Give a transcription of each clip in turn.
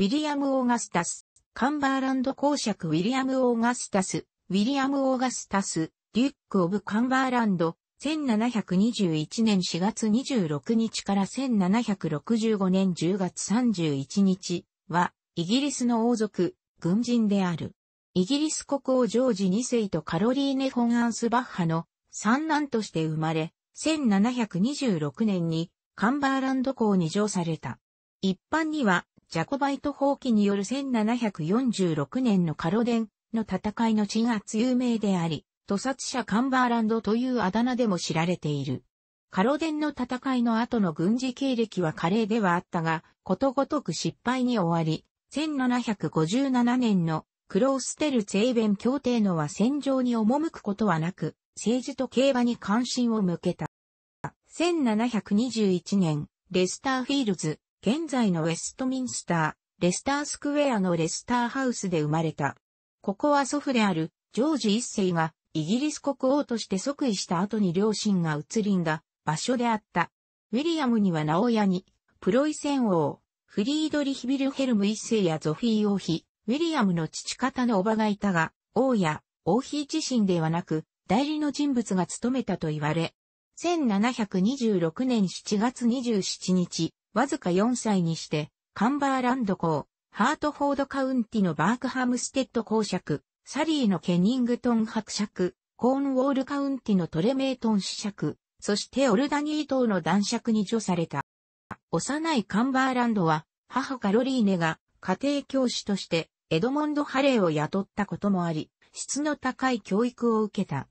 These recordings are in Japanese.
ウィリアム・オーガスタス、カンバーランド公爵ウィリアム・オーガスタス、ウィリアム・オーガスタス、デューク・オブ・カンバーランド、1721年4月26日から1765年10月31日は、イギリスの王族、軍人である。イギリス国王ジョージ2世とカロリーネ・フォン・アンスバッハの三男として生まれ、1726年にカンバーランド公に叙された。一般には、ジャコバイト蜂起による1746年のカロデンの戦いの血が有名であり、屠殺者カンバーランドというあだ名でも知られている。カロデンの戦いの後の軍事経歴は華麗ではあったが、ことごとく失敗に終わり、1757年のクローステルツェーベン協定のは戦場に赴くことはなく、政治と競馬に関心を向けた。1721年、レスターフィールズ、現在のウェストミンスター、レスタースクエアのレスターハウスで生まれた。ここは祖父であるジョージ1世がイギリス国王として即位した後に両親が移りんだ場所であった。ウィリアムには名をやに、プロイセン王、フリードリヒ・ヴィルヘルム1世やゾフィー王妃、ウィリアムの父方の叔母がいたが、王や王妃自身ではなく、代理の人物が務めたと言われ、1726年7月27日、わずか4歳にして、カンバーランド公、ハートフォードカウンティのバークハムステッド公爵、サリーのケニングトン伯爵、コーンウォールカウンティのトレメートン子爵、そしてオルダニー島の男爵に叙された。幼いカンバーランドは、母カロリーネが家庭教師としてエドモンド・ハレーを雇ったこともあり、質の高い教育を受けた。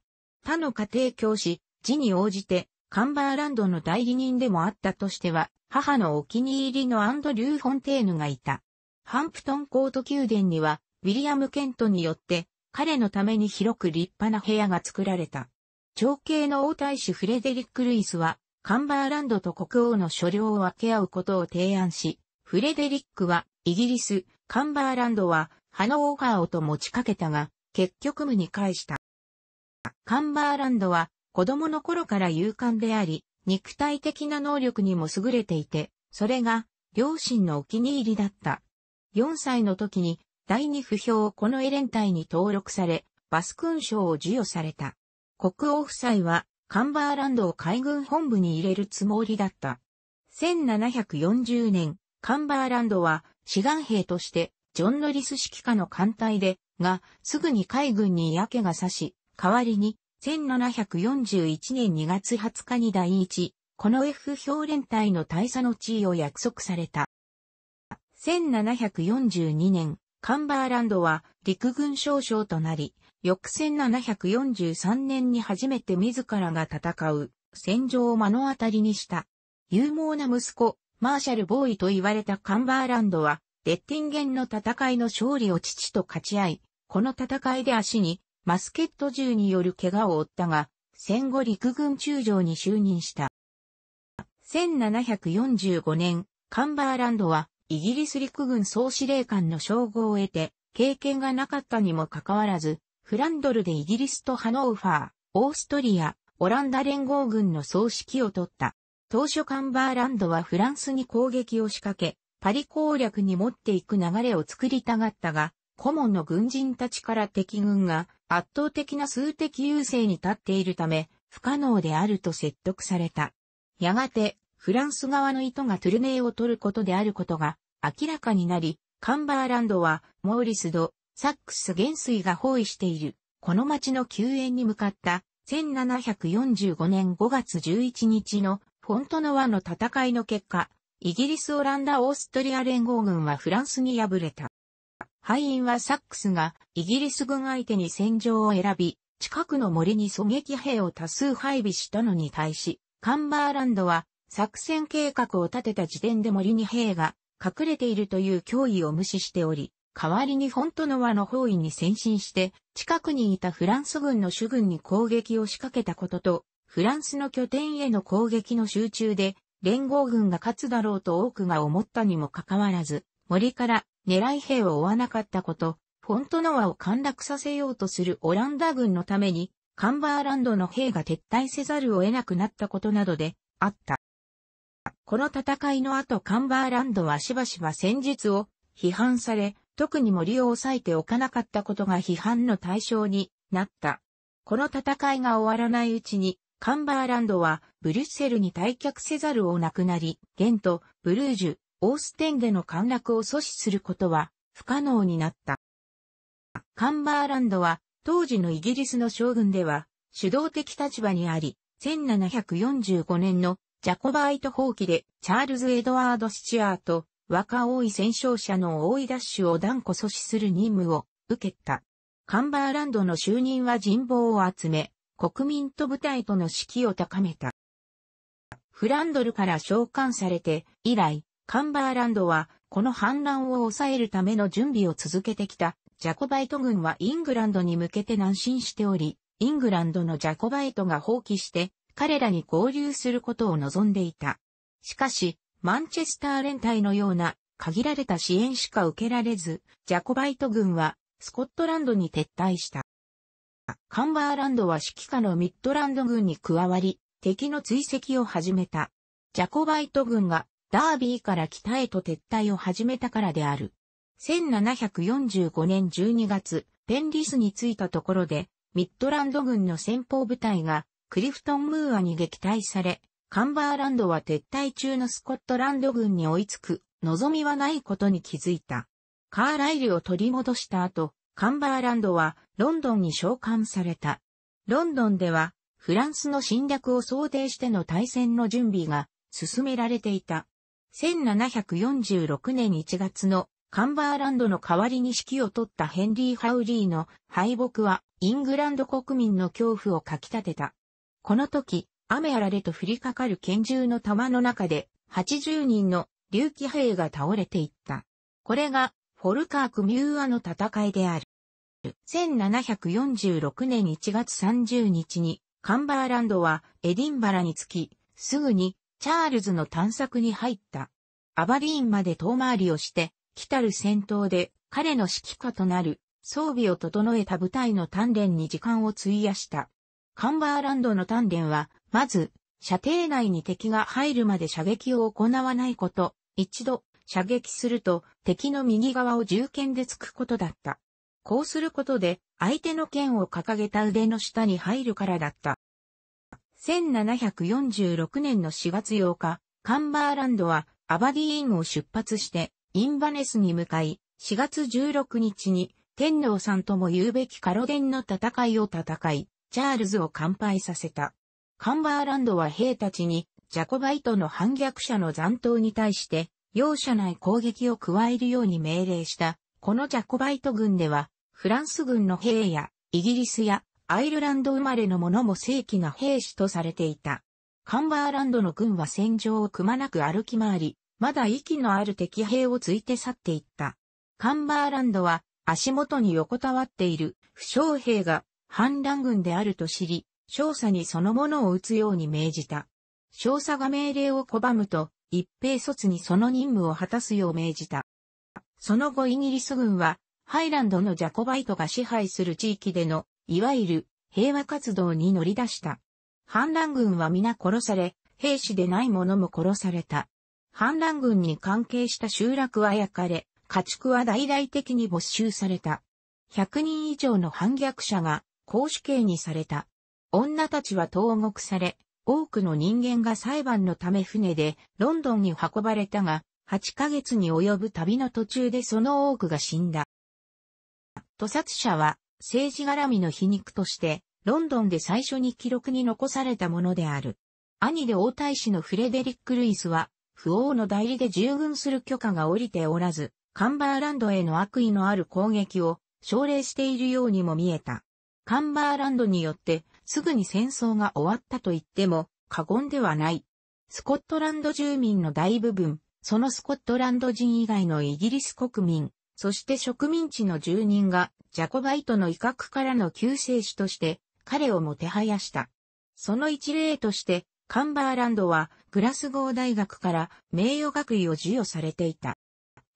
他の家庭教師、事に応じて、カンバーランドの代理人でもあったとしては、母のお気に入りのアンドリュー・フォンテーヌがいた。ハンプトンコート宮殿には、ウィリアム・ケントによって、彼のために広く立派な部屋が作られた。長兄の王太子フレデリック・ルイスは、カンバーランドと国王の所領を分け合うことを提案し、フレデリックは、イギリス、カンバーランドは、ハノーガーをと持ちかけたが、結局無に返した。カンバーランドは、子供の頃から勇敢であり、肉体的な能力にも優れていて、それが両親のお気に入りだった。4歳の時に第2歩兵このエレン隊に登録され、バス勲章を授与された。国王夫妻はカンバーランドを海軍本部に入れるつもりだった。1740年、カンバーランドは志願兵としてジョン・ノリス指揮下の艦隊で、がすぐに海軍に嫌気がさし、代わりに、1741年2月20日に第1、この F 兵連隊の大佐の地位を約束された。1742年、カンバーランドは陸軍少将となり、翌1743年に初めて自らが戦う戦場を目の当たりにした。勇猛な息子、マーシャル・ボーイと言われたカンバーランドは、デッティンゲンの戦いの勝利を父と勝ち合い、この戦いで足に、マスケット銃による怪我を負ったが、戦後陸軍中将に就任した。1745年、カンバーランドはイギリス陸軍総司令官の称号を得て、経験がなかったにもかかわらず、フランドルでイギリスとハノーファー、オーストリア、オランダ連合軍の総指揮を取った。当初カンバーランドはフランスに攻撃を仕掛け、パリ攻略に持っていく流れを作りたがったが、顧問の軍人たちから敵軍が圧倒的な数的優勢に立っているため不可能であると説得された。やがてフランス側の意図がトゥルネイを取ることであることが明らかになり、カンバーランドはモーリスド、サックス元帥が包囲しているこの町の救援に向かった1745年5月11日のフォントノワの戦いの結果、イギリス・オランダ・オーストリア連合軍はフランスに敗れた。敗因はサックスがイギリス軍相手に戦場を選び、近くの森に狙撃兵を多数配備したのに対し、カンバーランドは作戦計画を立てた時点で森に兵が隠れているという脅威を無視しており、代わりにフォントノワの包囲に先進して、近くにいたフランス軍の主軍に攻撃を仕掛けたことと、フランスの拠点への攻撃の集中で、連合軍が勝つだろうと多くが思ったにもかかわらず、森から狙い兵を追わなかったこと、フォントノワを陥落させようとするオランダ軍のために、カンバーランドの兵が撤退せざるを得なくなったことなどであった。この戦いの後カンバーランドはしばしば戦術を批判され、特に森を抑えておかなかったことが批判の対象になった。この戦いが終わらないうちに、カンバーランドはブリュッセルに退却せざるをなくなり、ゲント、ブルージュ、オーステンでの陥落を阻止することは不可能になった。カンバーランドは当時のイギリスの将軍では主導的立場にあり、1745年のジャコバイト蜂起でチャールズ・エドワード・スチュアート、若王位戦勝者の王位奪取を断固阻止する任務を受けた。カンバーランドの就任は人望を集め、国民と部隊との士気を高めた。フランドルから召喚されて以来、カンバーランドはこの反乱を抑えるための準備を続けてきた。ジャコバイト軍はイングランドに向けて南進しており、イングランドのジャコバイトが蜂起して彼らに合流することを望んでいた。しかし、マンチェスター連隊のような限られた支援しか受けられず、ジャコバイト軍はスコットランドに撤退した。カンバーランドは指揮下のミッドランド軍に加わり、敵の追跡を始めた。ジャコバイト軍がダービーから北へと撤退を始めたからである。1745年12月、ペンリスに着いたところで、ミッドランド軍の先鋒部隊がクリフトンムーアに撃退され、カンバーランドは撤退中のスコットランド軍に追いつく、望みはないことに気づいた。カーライルを取り戻した後、カンバーランドはロンドンに召喚された。ロンドンではフランスの侵略を想定しての対戦の準備が進められていた。1746年1月のカンバーランドの代わりに指揮を取ったヘンリー・ハウリーの敗北はイングランド国民の恐怖をかき立てた。この時、雨あられと降りかかる拳銃の弾の中で80人の竜騎兵が倒れていった。これがフォルカーク・ミューアの戦いである。1746年1月30日にカンバーランドはエディンバラに着き、すぐにチャールズの探索に入った。アバリーンまで遠回りをして、来たる戦闘で彼の指揮下となる装備を整えた部隊の鍛錬に時間を費やした。カンバーランドの鍛錬は、まず、射程内に敵が入るまで射撃を行わないこと、一度射撃すると敵の右側を銃剣で突くことだった。こうすることで相手の剣を掲げた腕の下に入るからだった。1746年の4月8日、カンバーランドはアバディーンを出発してインバネスに向かい、4月16日に天皇さんとも言うべきカロデンの戦いを戦い、チャールズを完敗させた。カンバーランドは兵たちにジャコバイトの反逆者の残党に対して容赦ない攻撃を加えるように命令した。このジャコバイト軍では、フランス軍の兵や、イギリスや、アイルランド生まれの者も正規な兵士とされていた。カンバーランドの軍は戦場をくまなく歩き回り、まだ息のある敵兵を突いて去っていった。カンバーランドは、足元に横たわっている、負傷兵が、反乱軍であると知り、少佐にその者を撃つように命じた。少佐が命令を拒むと、一兵卒にその任務を果たすよう命じた。その後イギリス軍は、ハイランドのジャコバイトが支配する地域での、いわゆる平和活動に乗り出した。反乱軍は皆殺され、兵士でない者も殺された。反乱軍に関係した集落は焼かれ、家畜は大々的に没収された。100人以上の反逆者が、絞首刑にされた。女たちは投獄され、多くの人間が裁判のため船でロンドンに運ばれたが、8ヶ月に及ぶ旅の途中でその多くが死んだ。屠殺者は政治絡みの皮肉として、ロンドンで最初に記録に残されたものである。兄で王太子のフレデリック・ルイスは、父王の代理で従軍する許可が下りておらず、カンバーランドへの悪意のある攻撃を奨励しているようにも見えた。カンバーランドによって、すぐに戦争が終わったと言っても過言ではない。スコットランド住民の大部分、そのスコットランド人以外のイギリス国民、そして植民地の住人がジャコバイトの威嚇からの救世主として彼をもてはやした。その一例としてカンバーランドはグラスゴー大学から名誉学位を授与されていた。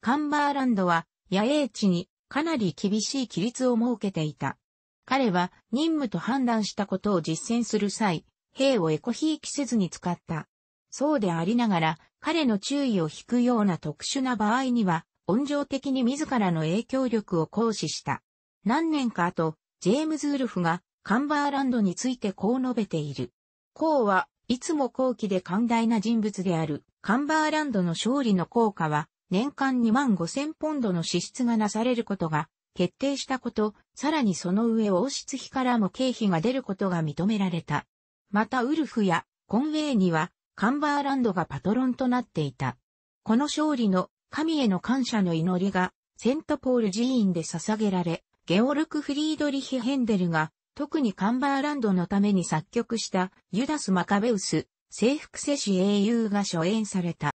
カンバーランドは野営地にかなり厳しい規律を設けていた。彼は任務と判断したことを実践する際、兵をエコひいきせずに使った。そうでありながら、彼の注意を引くような特殊な場合には、温情的に自らの影響力を行使した。何年か後、ジェームズ・ウルフがカンバーランドについてこう述べている。コーはいつも高貴で寛大な人物である。カンバーランドの勝利の効果は年間2万5,000ポンドの支出がなされることが決定したこと、さらにその上王室費からも経費が出ることが認められた。またウルフやコンウェイにはカンバーランドがパトロンとなっていた。この勝利の神への感謝の祈りがセントポール寺院で捧げられ、ゲオルク・フリードリヒ・ヘンデルが特にカンバーランドのために作曲したユダス・マカベウス、征服せし英雄が初演された。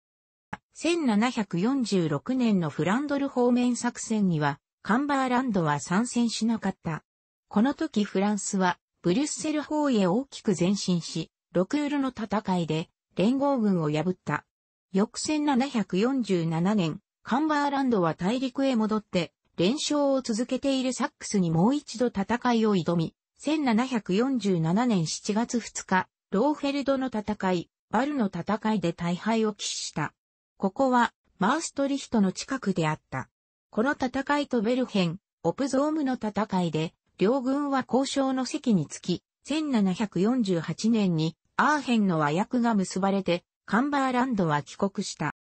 1746年のフランドル方面作戦にはカンバーランドは参戦しなかった。この時フランスはブリュッセル方へ大きく前進し、ロクールの戦いで連合軍を破った。翌1747年、カンバーランドは大陸へ戻って連勝を続けているサックスにもう一度戦いを挑み、1747年7月2日、ローフェルドの戦い、バルの戦いで大敗を喫した。ここは、マーストリヒトの近くであった。この戦いとベルヘン、オプゾームの戦いで、両軍は交渉の席につき、1748年にアーヘンの和約が結ばれて、カンバーランドは帰国した。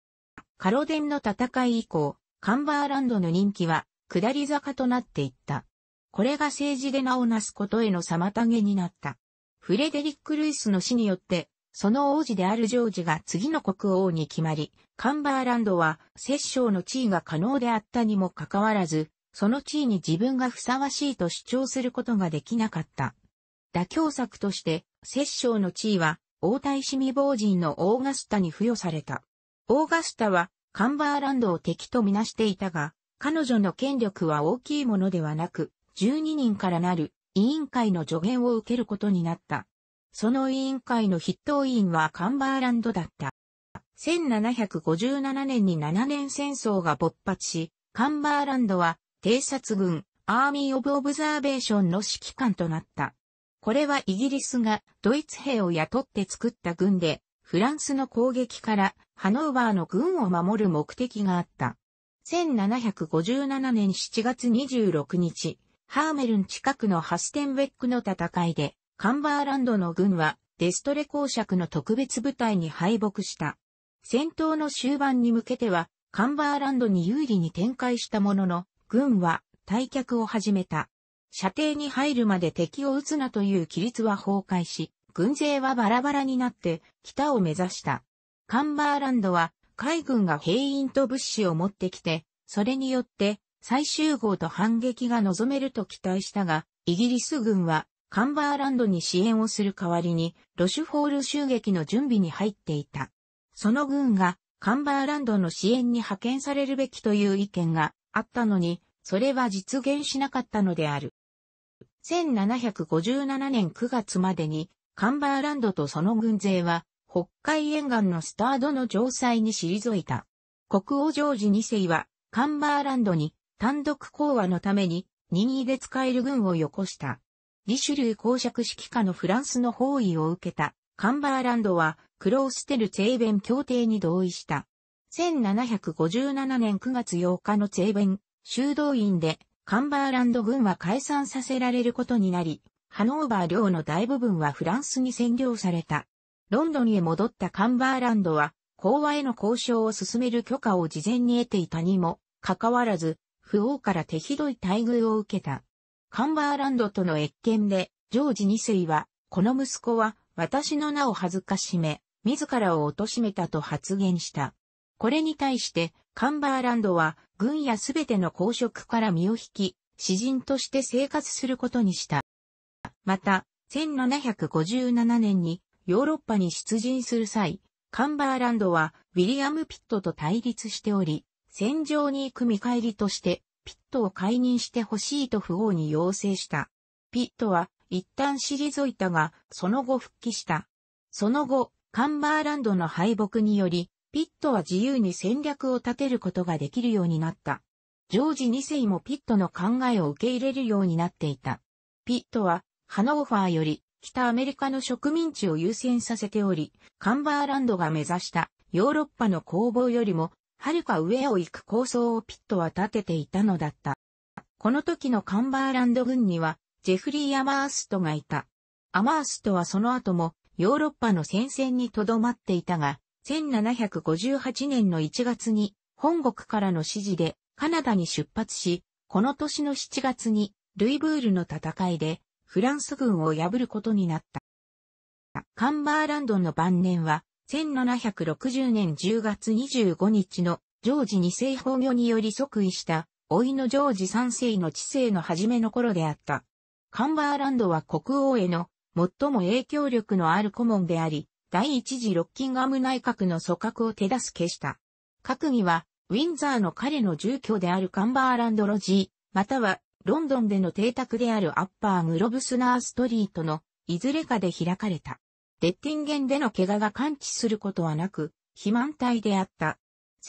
カロデンの戦い以降、カンバーランドの人気は、下り坂となっていった。これが政治で名を成すことへの妨げになった。フレデリック・ルイスの死によって、その王子であるジョージが次の国王に決まり、カンバーランドは摂政の地位が可能であったにもかかわらず、その地位に自分がふさわしいと主張することができなかった。妥協策として、摂政の地位は、王太子未亡人のオーガスタに付与された。オーガスタは、カンバーランドを敵とみなしていたが、彼女の権力は大きいものではなく、12人からなる、委員会の助言を受けることになった。その委員会の筆頭委員はカンバーランドだった。1757年に7年戦争が勃発し、カンバーランドは偵察軍、アーミー・オブ・オブザーベーションの指揮官となった。これはイギリスがドイツ兵を雇って作った軍で、フランスの攻撃からハノーバーの軍を守る目的があった。1757年7月26日、ハーメルン近くのハステンウェックの戦いで、カンバーランドの軍はデストレ公爵の特別部隊に敗北した。戦闘の終盤に向けては、カンバーランドに有利に展開したものの、軍は退却を始めた。射程に入るまで敵を撃つなという規律は崩壊し、軍勢はバラバラになって北を目指した。カンバーランドは海軍が兵員と物資を持ってきて、それによって、再集合と反撃が望めると期待したが、イギリス軍はカンバーランドに支援をする代わりにロシュフォール襲撃の準備に入っていた。その軍がカンバーランドの支援に派遣されるべきという意見があったのに、それは実現しなかったのである。1757年9月までにカンバーランドとその軍勢は北海沿岸のスタードの城塞に退いた。国王ジョージ2世はカンバーランドに単独講和のために任意で使える軍をよこした。リシュリュー公爵指揮下のフランスの包囲を受けたカンバーランドはクローステルツェーベン協定に同意した。1757年9月8日のツェーベン修道院でカンバーランド軍は解散させられることになり、ハノーバー領の大部分はフランスに占領された。ロンドンへ戻ったカンバーランドは講和への交渉を進める許可を事前に得ていたにもかかわらず、父王から手ひどい待遇を受けた。カンバーランドとの謁見で、ジョージ2世は、この息子は、私の名を辱め、自らを貶めたと発言した。これに対して、カンバーランドは、軍やすべての公職から身を引き、私人として生活することにした。また、1757年に、ヨーロッパに出陣する際、カンバーランドは、ウィリアム・ピットと対立しており、戦場に行く見返りとして、ピットを解任してほしいと父王に要請した。ピットは一旦退いたが、その後復帰した。その後、カンバーランドの敗北により、ピットは自由に戦略を立てることができるようになった。ジョージ2世もピットの考えを受け入れるようになっていた。ピットは、ハノーファーより、北アメリカの植民地を優先させており、カンバーランドが目指したヨーロッパの攻防よりも、遥か上を行く構想をピットは立てていたのだった。この時のカンバーランド軍には、ジェフリー・アマーストがいた。アマーストはその後も、ヨーロッパの戦線に留まっていたが、1758年の1月に、本国からの指示で、カナダに出発し、この年の7月に、ルイブールの戦いで、フランス軍を破ることになった。カンバーランドの晩年は、1760年10月25日のジョージ2世崩御により即位した、甥のジョージ3世の治世の初めの頃であった。カンバーランドは国王への最も影響力のある顧問であり、第一次ロッキンガム内閣の組閣を手助けした。閣議は、ウィンザーの彼の住居であるカンバーランドロジー、またはロンドンでの邸宅であるアッパーグロブスナーストリートのいずれかで開かれた。デッティンゲンでの怪我が完治することはなく、肥満体であった。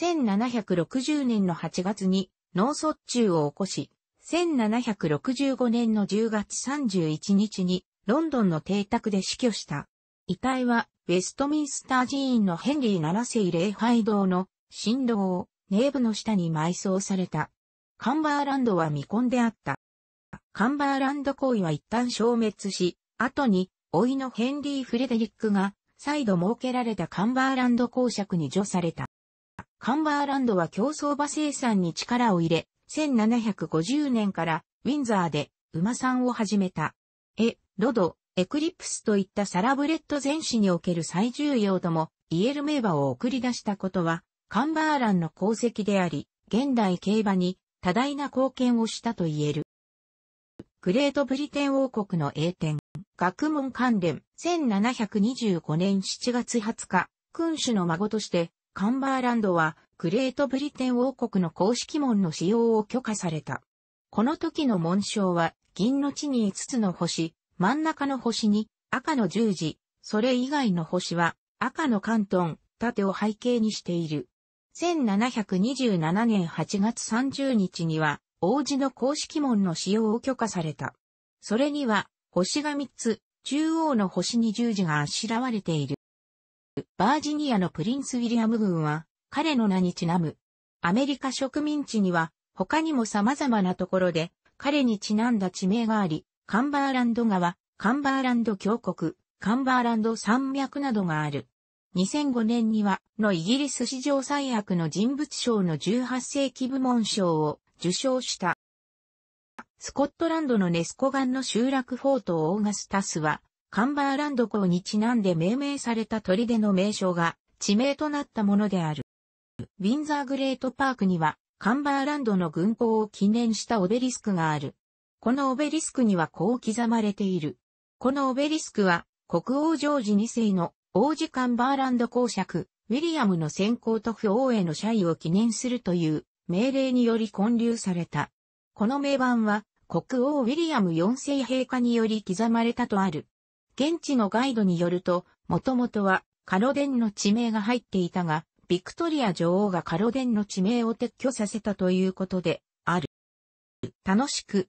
1760年の8月に脳卒中を起こし、1765年の10月31日にロンドンの邸宅で死去した。遺体はウェストミンスター寺院のヘンリー7世礼拝堂の神堂、ネーブの下に埋葬された。カンバーランドは未婚であった。カンバーランド公位は一旦消滅し、後に、甥のヘンリー・フレデリックが再度設けられたカンバーランド公爵に除された。カンバーランドは競走馬生産に力を入れ、1750年からウィンザーで馬産を始めた。ロド、エクリプスといったサラブレッド全史における最重要とも言える名馬を送り出したことは、カンバーランの功績であり、現代競馬に多大な貢献をしたと言える。グレートブリテン王国の栄転。学問関連、1725年7月20日、君主の孫として、カンバーランドは、グレートブリテン王国の公式門の使用を許可された。この時の紋章は、銀の地に5つの星、真ん中の星に、赤の十字、それ以外の星は、赤の関東、盾を背景にしている。1727年8月30日には、王子の公式門の使用を許可された。それには、星が3つ、中央の星に十字があしらわれている。バージニアのプリンス・ウィリアム軍は、彼の名にちなむ。アメリカ植民地には、他にも様々なところで、彼にちなんだ地名があり、カンバーランド川、カンバーランド峡谷、カンバーランド山脈などがある。2005年には、イギリス史上最悪の人物賞の18世紀部門賞を受賞した。スコットランドのネスコガンの集落フォートオーガスタスは、カンバーランド公にちなんで命名された砦の名称が地名となったものである。ウィンザーグレートパークには、カンバーランドの軍港を記念したオベリスクがある。このオベリスクにはこう刻まれている。このオベリスクは、国王ジョージ2世の王子カンバーランド公爵、ウィリアムの先行と父王への謝意を記念するという命令により建立された。この銘板は、国王ウィリアム4世陛下により刻まれたとある。現地のガイドによると、もともとは、カロデンの地名が入っていたが、ビクトリア女王がカロデンの地名を撤去させたということで、ある。楽しく